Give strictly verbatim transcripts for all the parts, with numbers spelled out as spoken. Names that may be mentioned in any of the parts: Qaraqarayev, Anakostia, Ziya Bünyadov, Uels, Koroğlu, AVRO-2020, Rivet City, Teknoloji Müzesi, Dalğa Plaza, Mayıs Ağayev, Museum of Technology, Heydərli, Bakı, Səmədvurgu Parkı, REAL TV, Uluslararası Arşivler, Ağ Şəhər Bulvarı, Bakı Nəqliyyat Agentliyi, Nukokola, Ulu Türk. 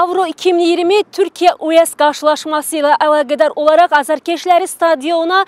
Avro iki min iyirmi Türkiyə-Uels qarşılaşması ilə əlaqədar olaraq azarkeşləri stadiona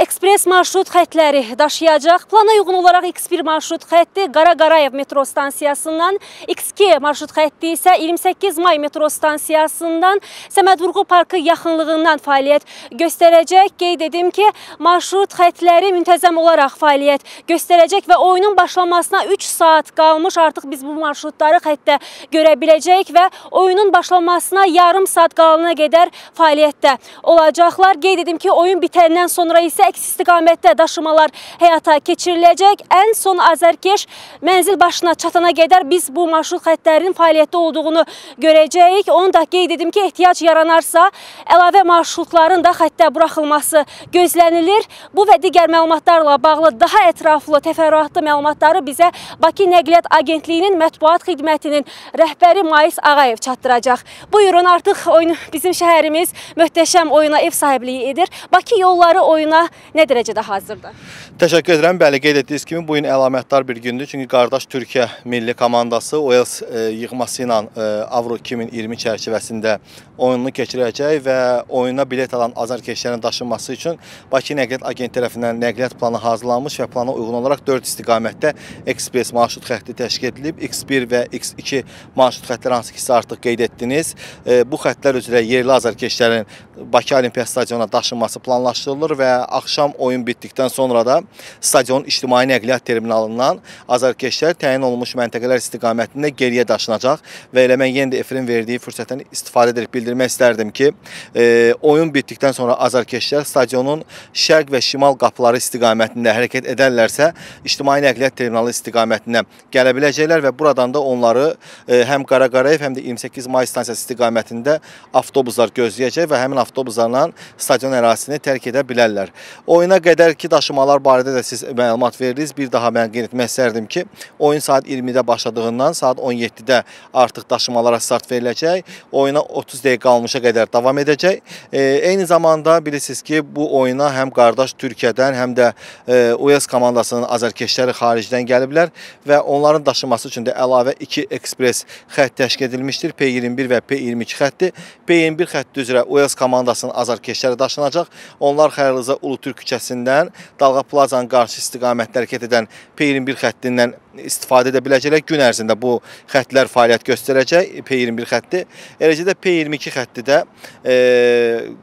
ekspres marşrut xətləri daşıyacaq. Plana uyğun olaraq iks bir marşrut xətti Qaraqarayev metro stansiyasından, iks iki marşrut xətti isə iyirmi səkkiz may metro stansiyasından Səmədvurgu Parkı yaxınlığından fəaliyyət göstərəcək. Qeyd edim ki, marşrut xətləri müntəzəm olaraq fəaliyyət göstərəcək və oyunun başlamasına üç saat qalmış artıq biz bu marşrutları xəttə görə biləcəyik və oyunun başlamasına yarım saat qalana qədər fəaliyyətdə olacaqlar. Qeyd edim ki, oyun bitəndən sonra isə əks istiqamətdə daşımalar həyata keçiriləcək. Ən son azərkeş mənzil başına çatana qədər biz bu marşrut xətlərinin fəaliyyətdə olduğunu görəcəyik. Onu da qeyd edim ki, ehtiyac yaranarsa əlavə marşrutların da xəttə buraxılması gözlənilir. Bu və digər məlumatlarla bağlı daha ətraflı, təfərrüatlı məlumatları bizə Bakı Nəqliyyat Agentliyinin mətbuat xidmətinin rəhbəri Mayıs Ağayev çatdıracaq. Buyurun, artıq oyun bizim şəhərimiz möhtəşəm oyuna ev sahibliyi edir. Bakı yolları oyuna nə dərəcədə hazırdır? Təşəkkür edirəm. Bəli, qeyd etdiyiniz kimi bu gün əlamətdar bir gündür. Çünki qardaş Türkiyə milli komandası Uels yığması ilə Avro iki min iyirmi çərçivəsində oyununu keçirəcək və oyuna bilet alan azarkeşlərin daşınması üçün Bakı Nəqliyyat Agentliyi tərəfindən nəqliyyat planı hazırlanmış və plana uyğun olaraq dörd istiqamətdə ekspres marşrut xətti təşkil edilib. iks bir və iks iki marşrut xətləri hansı ki siz artıq qeyd etdiniz. Bu xəttlər üzrə yerli azarkeşlərin Bakı Olimpiya Stadyonuna daşınması planlaşdırılır və axşam oyun bitdikdən sonra da stadionun ictimai nəqliyyat terminalından azarkeşlər təyin olunmuş məntəqələr istiqamətində geriyə daşınacaq və elə mən yenə də Efrin verdiyi fürsətdən istifadə edərək bildirmək istərdim ki, e, oyun bitdikdən sonra azarkeşlər stadionun şərq və şimal qapıları istiqamətində hərəkət edərlərsə, ictimai nəqliyyat terminalı istiqamətində gələ biləcəklər və buradan da onları e, həm Qaraqarayev, həm də iyirmi səkkiz may stansiyası istiqamətində avtobuslar gözləyəcək və həmin avtobuslarla stadion ərazisini tərk edə bilərlər. Oyuna qədər ki, daşımalar barədə də siz məlumat verdiniz. Bir daha mən qeyd etmək istərdim ki, oyun saat iyirmidə başladığından saat on yeddidə artıq daşımalara start veriləcək. Oyuna otuz dəqiqə qalmışa qədər davam edəcək. E, eyni zamanda bilirsiniz ki, bu oyuna həm qardaş Türkiyədən, həm də e, Uels komandasının azarkeşləri xaricdən gəliblər və onların daşınması üçün də əlavə iki ekspres xətt təşkil edilmişdir. P iyirmi bir və P iyirmi iki xətti. P iyirmi bir xətti üzrə Uels komandasının azarkeşləri daşınacaq. Onlar xəyarınıza Ulu Türk küçəsindən Dalğa Plazanın qarşı istiqamətdə hərəkət edən P iyirmi bir xəttindən istifadə edə biləcəklər. Gün ərzində bu xəttlər fəaliyyət göstərəcək, P iyirmi bir xətti. Eləcə də P iyirmi iki xətti də e,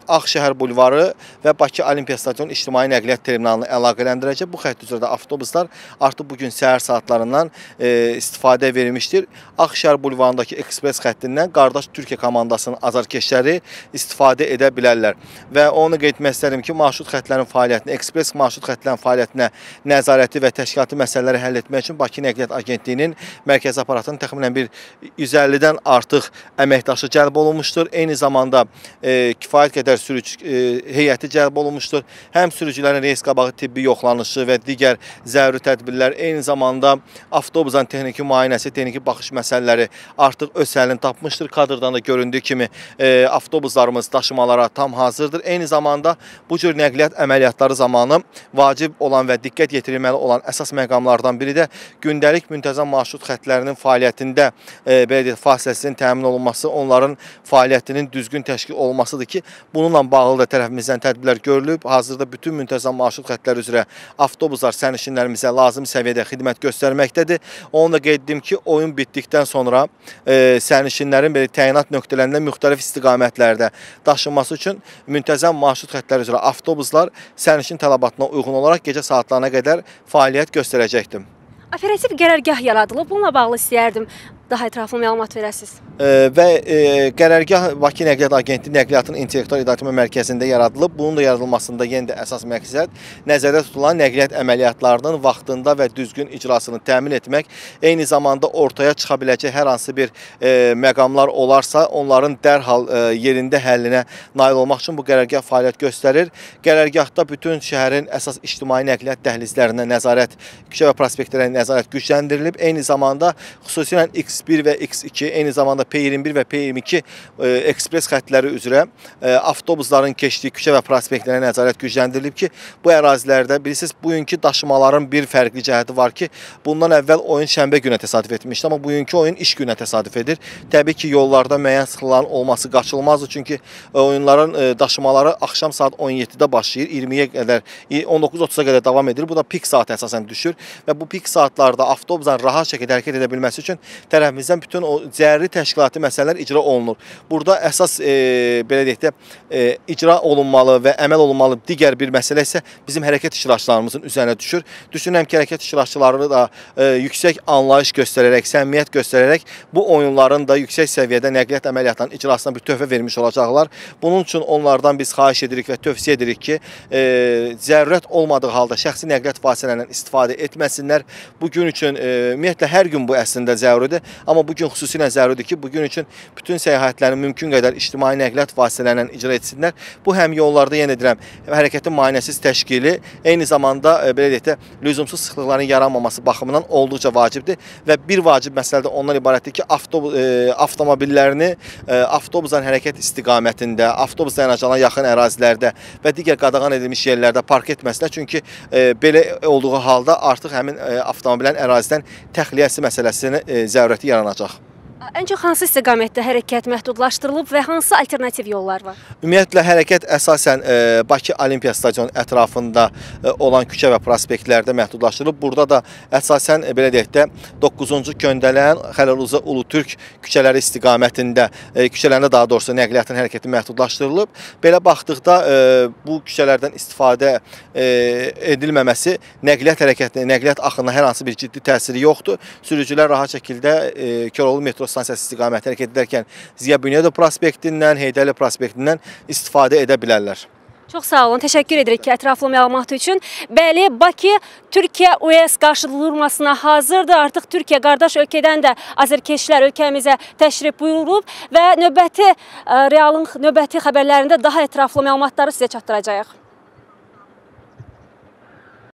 Ağ Şəhər Bulvarı və Bakı Olimpiya Stadyonu İctimai Nəqliyyat Terminalını əlaqələndirəcək. Bu xətt üzrə də avtobuslar artıq bugün səhər saatlarından e, istifadə verilmişdir. Ağ Şəhər Bulvarındakı ekspres xəttindən qardaş Türkiyə komandasının azarkeşləri istifadə edə bilərlər. Və onu qeyd etmək istərdim ki, marşrut xətlərin fəaliyyətini, ekspres marşrut xətlərin fəaliyyətinə nəzarəti və təşkilati məsələləri həll etmək üçün Bakı Nəqliyyat Agentliyinin mərkəzi aparatının təxminən bir yüz əllidən artıq əməkdaşı cəlb olunmuşdur. Eyni zamanda e, kifayət qədər sürücü e, heyəti cəlb olunmuşdur. Həm sürücülərin reys qabağı tibbi yoxlanışı və digər zəruri tədbirlər, eyni zamanda avtobusların texniki müayinəsi, texniki baxış məsələləri artıq öz həllini tapmışdır. Kadrdan da göründüyü kimi e, avtobuslarımız daşımalara tam hazırdır. Eyni zamanda bu cür nəqliyyat əməliyyatları zamanı vacib olan və diqqət yetirilməli olan əsas məqamlardan biri də gündəlik müntəzəm marşrut xətlərinin fəaliyyətində e, belə deyək, fasiləsinin təmin olunması, onların fəaliyyətinin düzgün təşkil olmasıdır ki, bununla bağlı da tərəfimizdən tədbirlər görülüb. Hazırda bütün müntəzəm marşrut xətləri üzrə avtobuslar sərnişinlərimizə lazım səviyyədə xidmət göstərməkdədir. Onu da qeyd etdim ki, oyun bitdikdən sonra e, sərnişinlərin belə təyinat nöqtələrində müxtəlif istiqamətlərdə daşınması üçün müntəzəm marşrut xətləri üzrə avtobuslar sərnişin tələbatına uyğun olaraq gecə saatlarına qədər fəaliyyət göstərəcəkdir. Operativ qərargah yaradılıb, bununla bağlı istəyərdim daha ətraflı məlumat verəsiniz. E, və e, qərargah Bakı Nəqliyyat Agentliyi Nəqliyyatın intellektual idarəetmə mərkəzində yaradılıb. Bunun da yaradılmasında yenə də əsas məqsəd nəzərdə tutulan nəqliyyat əməliyyatlarının vaxtında və düzgün icrasını təmin etmək, eyni zamanda ortaya çıxa biləcək hər hansı bir e, məqamlar olarsa, onların dərhal e, yerində həllinə nail olmaq üçün bu qərargah fəaliyyət göstərir. Qərargahda bütün şəhərin əsas ictimai nəqliyyat dəhlizlərinə nəzarət, küçə və prospektlərə nəzarət gücləndirilib. Eyni zamanda xüsusilə X X bir və X iki, eyni zamanda P iyirmi bir və P iyirmi iki e, ekspres xətləri üzrə e, avtobusların keçdiyi küçə və prospektlərə nəzarət gücləndirilib ki, bu ərazilərdə bilirsiniz, bugünkü daşımaların bir fərqli cəhəti var ki, bundan əvvəl oyun şənbə günə təsadüf etmişdi, amma bugünkü oyun iş günə təsadüf edir. Təbii ki, yollarda müəyyən sıxıların olması qaçılmazdır, çünki oyunların e, daşımaları axşam saat on yeddidə başlayır, iyirmiyə qədər, on doqquz otuz'a qədər davam edir. Bu da pik saat əsasən düşür və bu pik saatlarda avtobusların rahat şəkildə hərəkət edə bilməsi üçün tərəfimizdən bütün o cərri təşkilati məsələlər icra olunur. Burada əsas e, belə deyək də, e, icra olunmalı və əməl olunmalı digər bir məsələ isə bizim hərəkət iştirakçılarımızın üzərinə düşür. Düşünürəm ki, hərəkət iştirakçıları da e, yüksək anlayış göstərərək, səmimiyyət göstərərək bu oyunların da yüksək səviyyədə nəqliyyat əməliyyatlarının icrasına bir töhfə vermiş olacaqlar. Bunun üçün onlardan biz xahiş edirik və tövsiyə edirik ki, e, zərurət olmadığı halda şəxsi nəqliyyat vasitələrindən istifadə etməsinlər. Bugün üçün, e, ümumiyyətlə, hər gün bu əslində zəruridir, amma bugün xüsusilə zəruridir ki, bugün üçün bütün səyahətlərini mümkün qədər ictimai nəqliyyat vasitələrindən icra etsinlər. Bu, həm yollarda, yenə deyirəm, hərəkətin maneəsiz təşkili, eyni zamanda, e, belə deyək də, lüzumsuz sıxlıqların yaranmaması baxımından olduqca vacibdir və bir vacib məsələ də ondan ibarətdir ki, avtobus, e, avtomobillərini e, avtobusdan hərəkət istiqamətində, avtobus dayanacağına yaxın ərazilərdə və digər qadağan edilmiş yerlərdə park etməsinlər, çünki e, belə olduğu halda artıq həmin e, avtomobillərin ərazidən təxliyəsi məsələsinin e, zərurəti yaranacaq. Ən çox hansı istiqamətdə hərəkət məhdudlaşdırılıb və hansı alternativ yollar var? Ümumiyyətlə, hərəkət əsasən e, Bakı Olimpiya Stadyonu ətrafında e, olan küçə və prospektlərdə məhdudlaşdırılıb. Burada da əsasən, e, belə deyək də, doqquzuncu köndələn Xələluza Ulu Türk küçələri istiqamətində, e, küçələrində daha doğrusu nəqliyyatın hərəkəti məhdudlaşdırılıb. Belə baxdıqda e, bu küçələrdən istifadə e, edilməməsi nəqliyyat hərəkətini, nəqliyyat axınına hər hansı bir ciddi təsiri yoxdur. Sürücülər rahat şəkildə e, Koroğlu metro stansiyası istiqamətə hərəkət edərkən Ziya Bünyadov prospektindən, Heydərli prospektindən istifadə edə bilərlər. Çox sağ olun, təşəkkür edirik ki, ətraflı məlumat üçün. Bəli, Bakı Türkiyə Uels qarşıdurmasına hazırdır. Artıq Türkiyə qardaş ölkədən də azərkeşlər ölkəmizə təşrif buyurulub və növbəti realın növbəti xəbərlərində daha ətraflı məlumatları sizə çatdıracağıq.